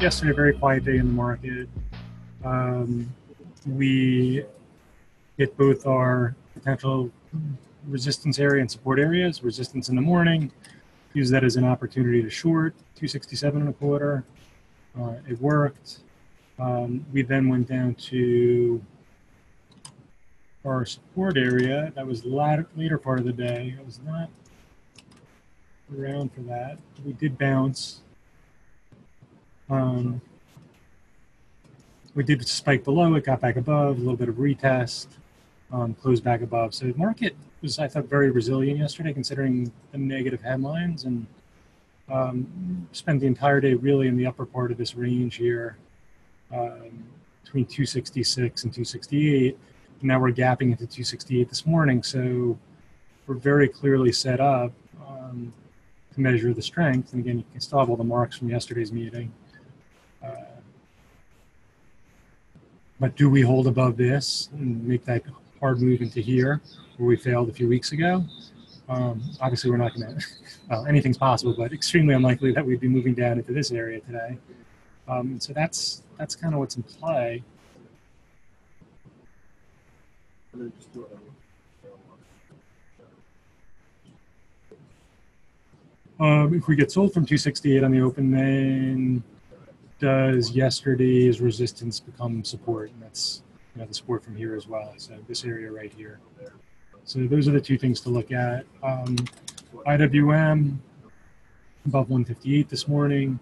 yesterday, a very quiet day in the market. We hit both our potential resistance area and support areas. Resistance in the morning, use that as an opportunity to short 267.25. It worked. We then went down to our support area. That was later part of the day. I was not around for that. We did bounce. We did spike below it, got back above, a little bit of retest, closed back above. So the market was, I thought, very resilient yesterday, considering the negative headlines, and spent the entire day really in the upper part of this range here, between 266 and 268. Now we're gapping into 268 this morning, so we're very clearly set up to measure the strength. And again, you can still have all the marks from yesterday's meeting. But do we hold above this and make that hard move into here where we failed a few weeks ago? Obviously, we're not going to, well, anything's possible, but extremely unlikely that we'd be moving down into this area today. So that's kind of what's in play. If we get sold from 268 on the open, then does yesterday's resistance become support? And that's, you know, the support from here as well. So this area right here. So those are the two things to look at. IWM above 158 this morning.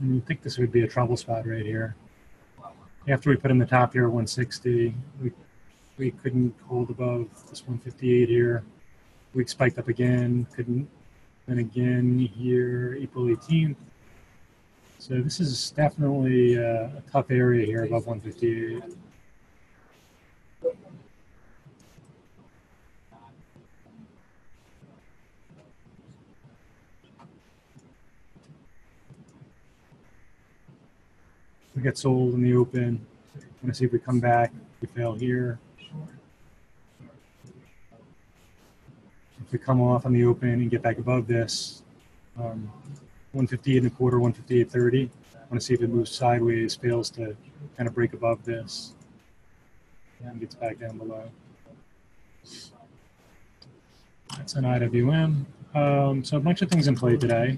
I think this would be a trouble spot right here. After we put in the top here, 160, we couldn't hold above this 158 here. We spiked up again, couldn't. Then again here, April 18th. So this is definitely a tough area here above 158. We get sold in the open. I'm gonna see if we come back. We fail here. If we come off on the open and get back above this, 158.25, 158.30. I want to see if it moves sideways, fails to kind of break above this, and gets back down below. That's an IWM. So a bunch of things in play today.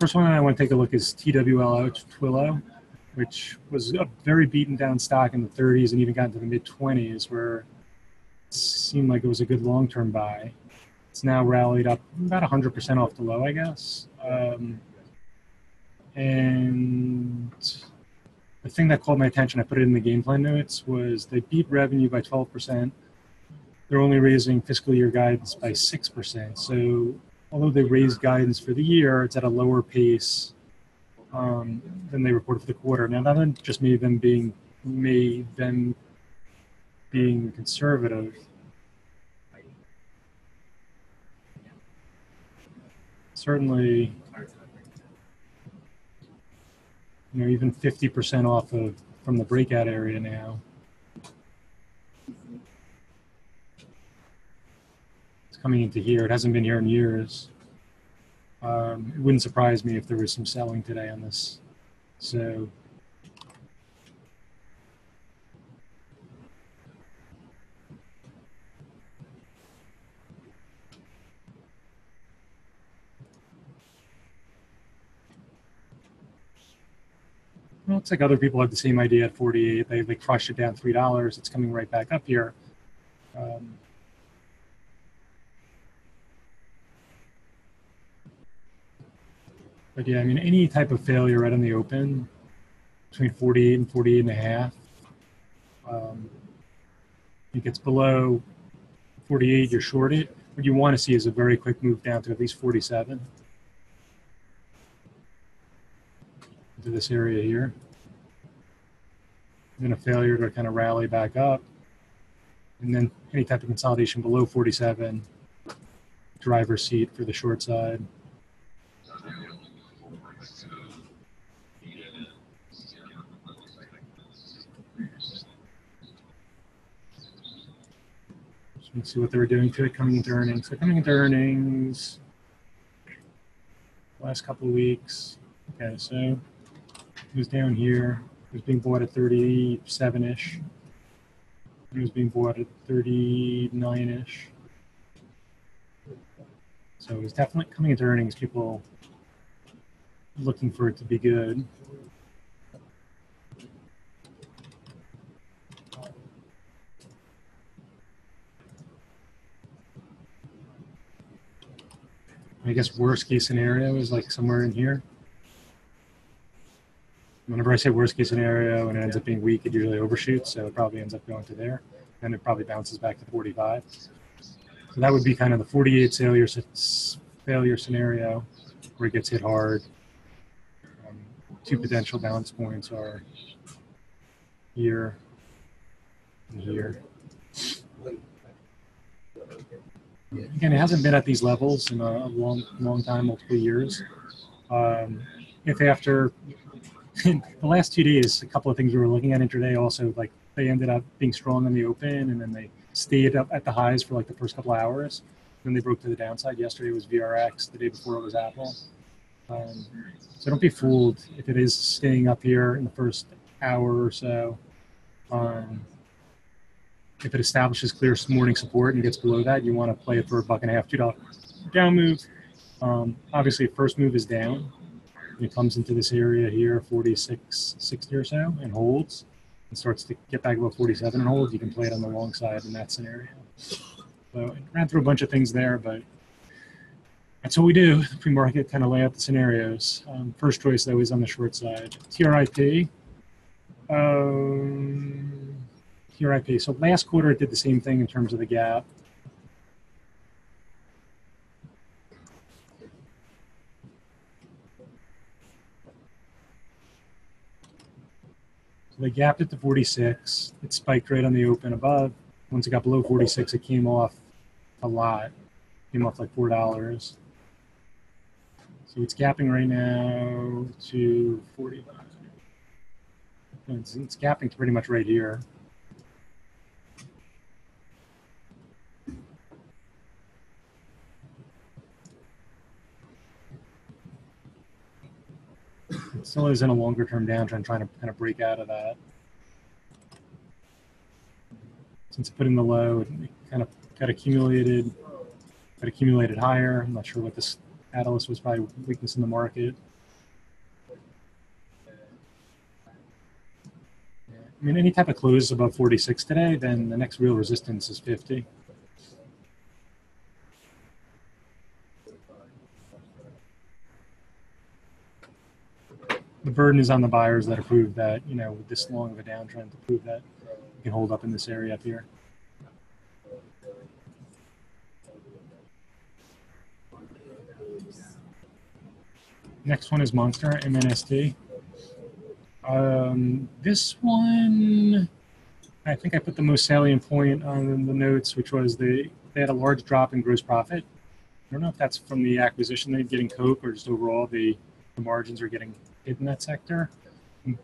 First one I want to take a look is Twilio, which was a very beaten down stock in the 30s and even got into the mid 20s, where it seemed like it was a good long-term buy. It's now rallied up about 100% off the low, I guess. And the thing that caught my attention, I put it in the game plan notes, was they beat revenue by 12%. They're only raising fiscal year guidance by 6%. So although they raised guidance for the year, it's at a lower pace than they reported for the quarter. Now, that just made them being conservative. Certainly, you know, even 50% off of from the breakout area now. It's coming into here. It hasn't been here in years. It wouldn't surprise me if there was some selling today on this. So looks like other people have the same idea at 48. They crushed it down $3. It's coming right back up here. But yeah, I mean, any type of failure right in the open between 48 and 48.5. It gets below 48, you're shorted. What you want to see is a very quick move down to at least 47. Into this area here. then a failure to kind of rally back up, and then any type of consolidation below 47, driver's seat for the short side. Let's see what they were doing to it coming into earnings. So coming into earnings, last couple of weeks. Okay, so it was down here. It was being bought at 37-ish. It was being bought at 39-ish. So it was definitely coming into earnings, people looking for it to be good. I guess worst case scenario is like somewhere in here. Whenever I say worst case scenario and it ends up being weak, it usually overshoots, so it probably ends up going to there. Then it probably bounces back to 45. So that would be kind of the 48 failure scenario where it gets hit hard. Two potential balance points are here and here. Again, it hasn't been at these levels in a long time, multiple years. If after the last 2 days, a couple of things we were looking at intraday also, like they ended up being strong in the open and then they stayed up at the highs for like the first couple of hours. Then they broke to the downside. Yesterday was VRX, the day before it was Apple. So don't be fooled if it is staying up here in the first hour or so. If it establishes clear morning support and gets below that, you want to play it for $1.50, $2 down move. Obviously, first move is down. It comes into this area here, 46.60 or so, and holds. It starts to get back above 47 and holds. You can play it on the long side in that scenario. So I ran through a bunch of things there, but that's what we do. The pre-market kind of lay out the scenarios. First choice, though, is on the short side. TRIP. TRIP. So last quarter it did the same thing in terms of the gap. So they gapped it to 46. It spiked right on the open above. Once it got below 46, it came off a lot. It came off like $4. So it's gapping right now to 45. It's gapping to pretty much right here. Still is in a longer term downtrend, trying to kind of break out of that. Since it put in the low, it kind of got accumulated higher. I'm not sure what this catalyst was, probably weakness in the market. I mean, any type of close above 46 today, then the next real resistance is 50. The burden is on the buyers that approve that, you know, with this long of a downtrend, to prove that you can hold up in this area up here. Next one is Monster, MNST. This one, I think I put the most salient point on the notes, which was they had a large drop in gross profit. I don't know if that's from the acquisition they're getting Coke or just overall the margins are getting hit in that sector,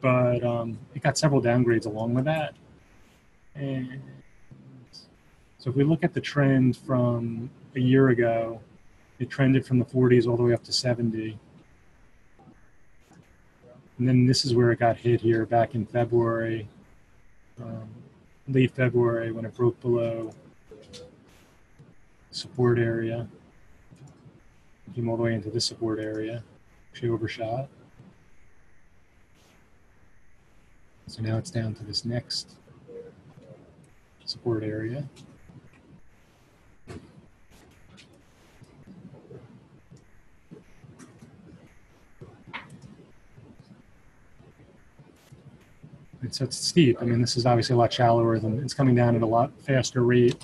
but it got several downgrades along with that. And so if we look at the trend from a year ago, it trended from the 40s all the way up to 70. And then this is where it got hit here back in February, late February, when it broke below support area. It came all the way into this support area. She overshot. So now it's down to this next support area. And so it's steep. I mean, this is obviously a lot shallower than it's coming down at a lot faster rate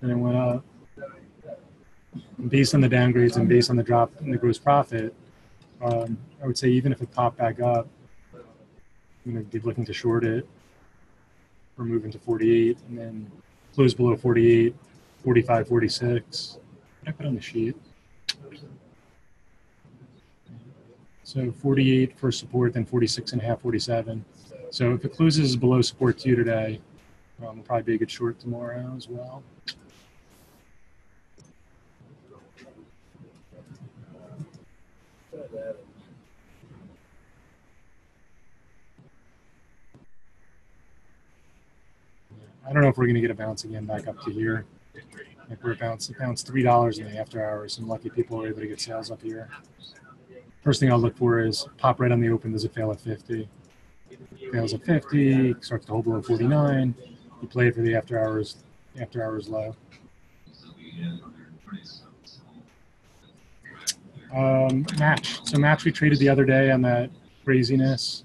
than it went up. And based on the downgrades and based on the drop in the gross profit, I would say even if it popped back up, you know, be looking to short it. we're moving to 48, and then close below 48, 45, 46. What did I put on the sheet? So 48 for support, then 46.5, 47. So if it closes below support 2 today, it'll probably be a good short tomorrow as well. I don't know if we're going to get a bounce again back up to here. Like we're bounced $3 in the after hours, and lucky people are able to get sales up here. First thing I'll look for is pop right on the open. Does it fail at 50? Fails at 50, starts to hold below 49. You play it for the after hours low. Match. So Match we traded the other day on that craziness.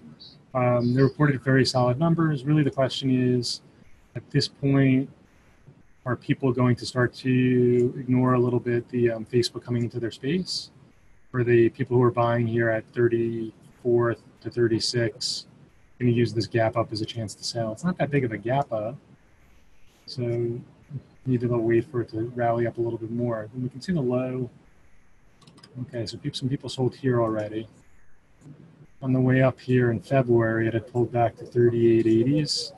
They reported very solid numbers. Really the question is, at this point, are people going to start to ignore a little bit the Facebook coming into their space? Or the people who are buying here at 34 to 36 going to use this gap up as a chance to sell? It's not that big of a gap up, so you need to wait for it to rally up a little bit more. And we can see the low. Okay, so some people sold here already. On the way up here in February, it had pulled back to 38.80s.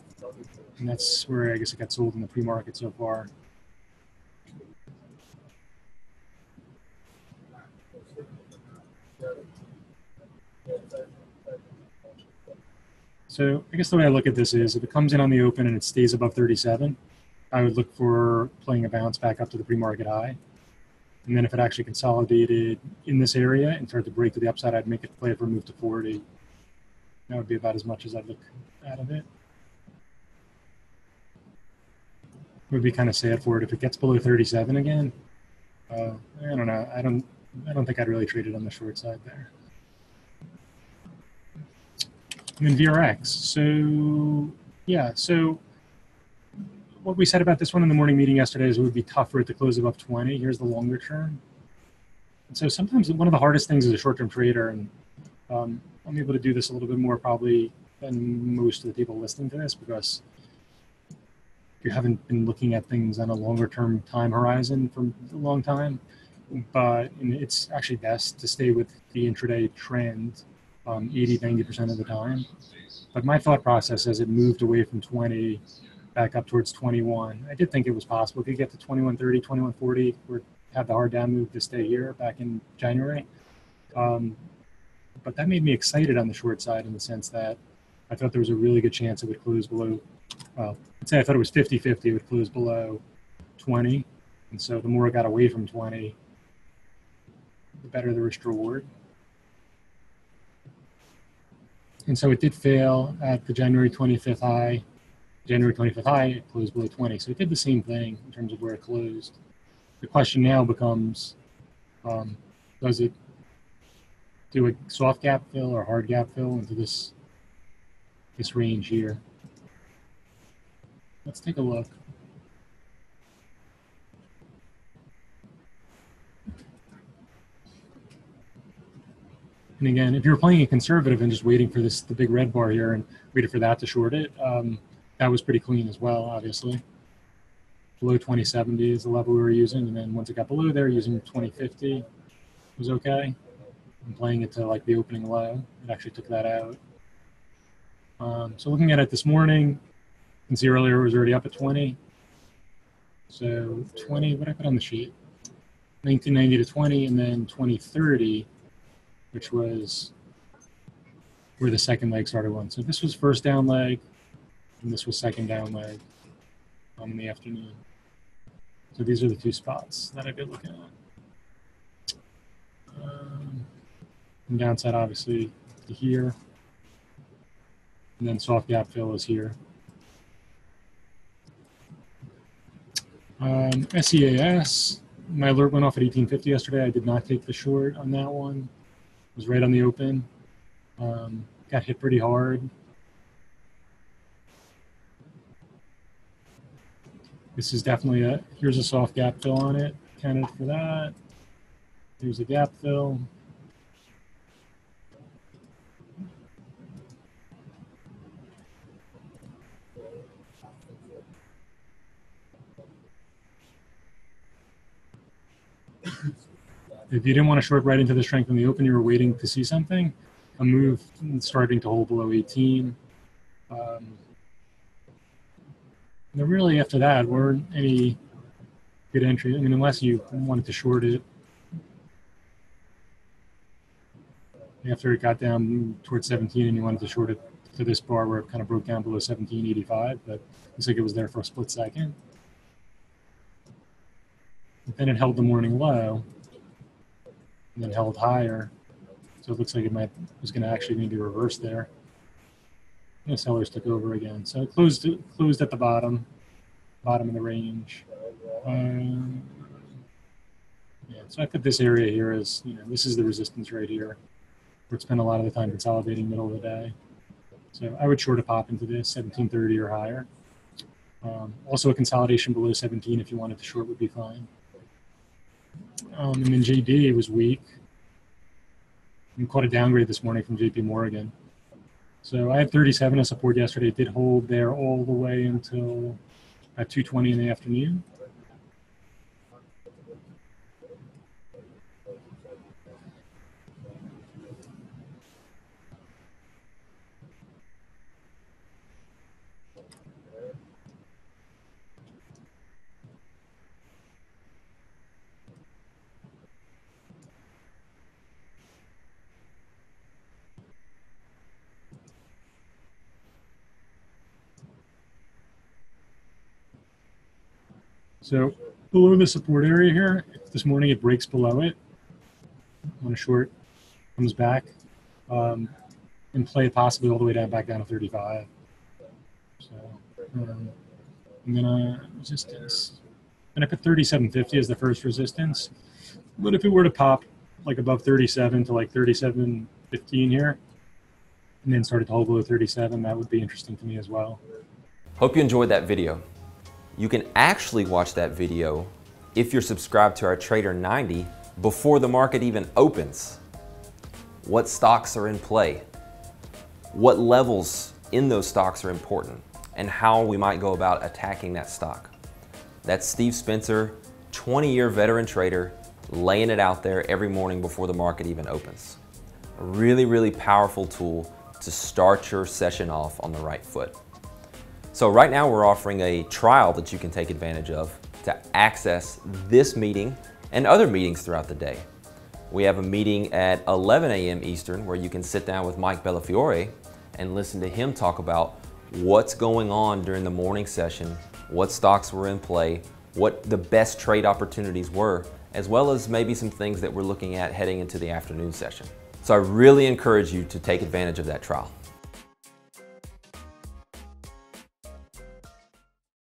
And that's where I guess it got sold in the pre-market so far. So I guess the way I look at this is if it comes in on the open and it stays above 37, I would look for playing a bounce back up to the pre-market high. And then if it actually consolidated in this area and started to break to the upside, I'd make it play for a move to 40. That would be about as much as I'd look out of it. Would be kind of sad for it if it gets below 37 again. I don't know. I don't think I'd really trade it on the short side there. And then VRX. So yeah. So what we said about this one in the morning meeting yesterday is it would be tough for it to close above 20. Here's the longer term. And so sometimes one of the hardest things as a short-term trader, and I'm able to do this a little bit more probably than most of the people listening to this because you haven't been looking at things on a longer term time horizon for a long time, but it's actually best to stay with the intraday trend 80–90% of the time. But my thought process as it moved away from 20 back up towards 21, I did think it was possible if you get to 21.30, 21.40, or have the hard down move to stay here back in January. But that made me excited on the short side in the sense that I thought there was a really good chance it would close below. Well, I'd say I thought it was 50-50, it would close below 20. And so the more I got away from 20, the better the risk reward. And so it did fail at the January 25th high. January 25th high, it closed below 20. So it did the same thing in terms of where it closed. The question now becomes, does it do a soft gap fill or hard gap fill into this range here? Let's take a look. And again, if you're playing a conservative and just waiting for the big red bar here and waited for that to short it, that was pretty clean as well, obviously. Below 2070 is the level we were using, and then once it got below there, using 2050 was okay. And playing it to like the opening low, it actually took that out. So looking at it this morning, you can see earlier it was already up at 20. So 20, what did I put on the sheet? 1990 to 20, and then 2030, which was where the second leg started one. So this was first down leg, and this was second down leg in the afternoon. So these are the two spots that I've been looking at. And downside, obviously, to here. And then soft gap fill is here. SEAS, my alert went off at 1850 yesterday. I did not take the short on that one. It was right on the open. Got hit pretty hard. This is definitely here's a soft gap fill on it. Counted for that. Here's a gap fill. if you didn't want to short right into the strength in the open, you were waiting to see something, a move starting to hold below 18. And really after that, weren't any good entry. I mean, unless you wanted to short it after it got down towards 17 and you wanted to short it to this bar where it kind of broke down below 17.85, but looks like it was there for a split second. But then it held the morning low and then held higher. So it looks like it was going to actually maybe reverse there. And the sellers took over again. So it closed at the bottom of the range. Yeah, so I put this area here as, you know, this is the resistance right here. We'd spend a lot of the time consolidating middle of the day. So I would short a pop into this, 1730 or higher. Also a consolidation below 17 if you wanted to short would be fine. And then JD was weak. We caught a downgrade this morning from JP Morgan. So I had 37 as support yesterday. It did hold there all the way until at 2:20 in the afternoon. So below the support area here, if this morning it breaks below it, when a short comes back, and play possibly all the way down, back down to 35. So, and then resistance. And I put 37.50 as the first resistance. But if it were to pop like above 37 to like 37.15 here, and then started to hold below 37, that would be interesting to me as well. Hope you enjoyed that video. You can actually watch that video if you're subscribed to our Trader 90 before the market even opens. What stocks are in play? What levels in those stocks are important? And how we might go about attacking that stock. That's Steve Spencer, 20-year veteran trader, laying it out there every morning before the market even opens. A really, really powerful tool to start your session off on the right foot. So right now we're offering a trial that you can take advantage of to access this meeting and other meetings throughout the day. We have a meeting at 11 a.m. Eastern where you can sit down with Mike Bellafiore and listen to him talk about what's going on during the morning session, what stocks were in play, what the best trade opportunities were, as well as maybe some things that we're looking at heading into the afternoon session. So I really encourage you to take advantage of that trial.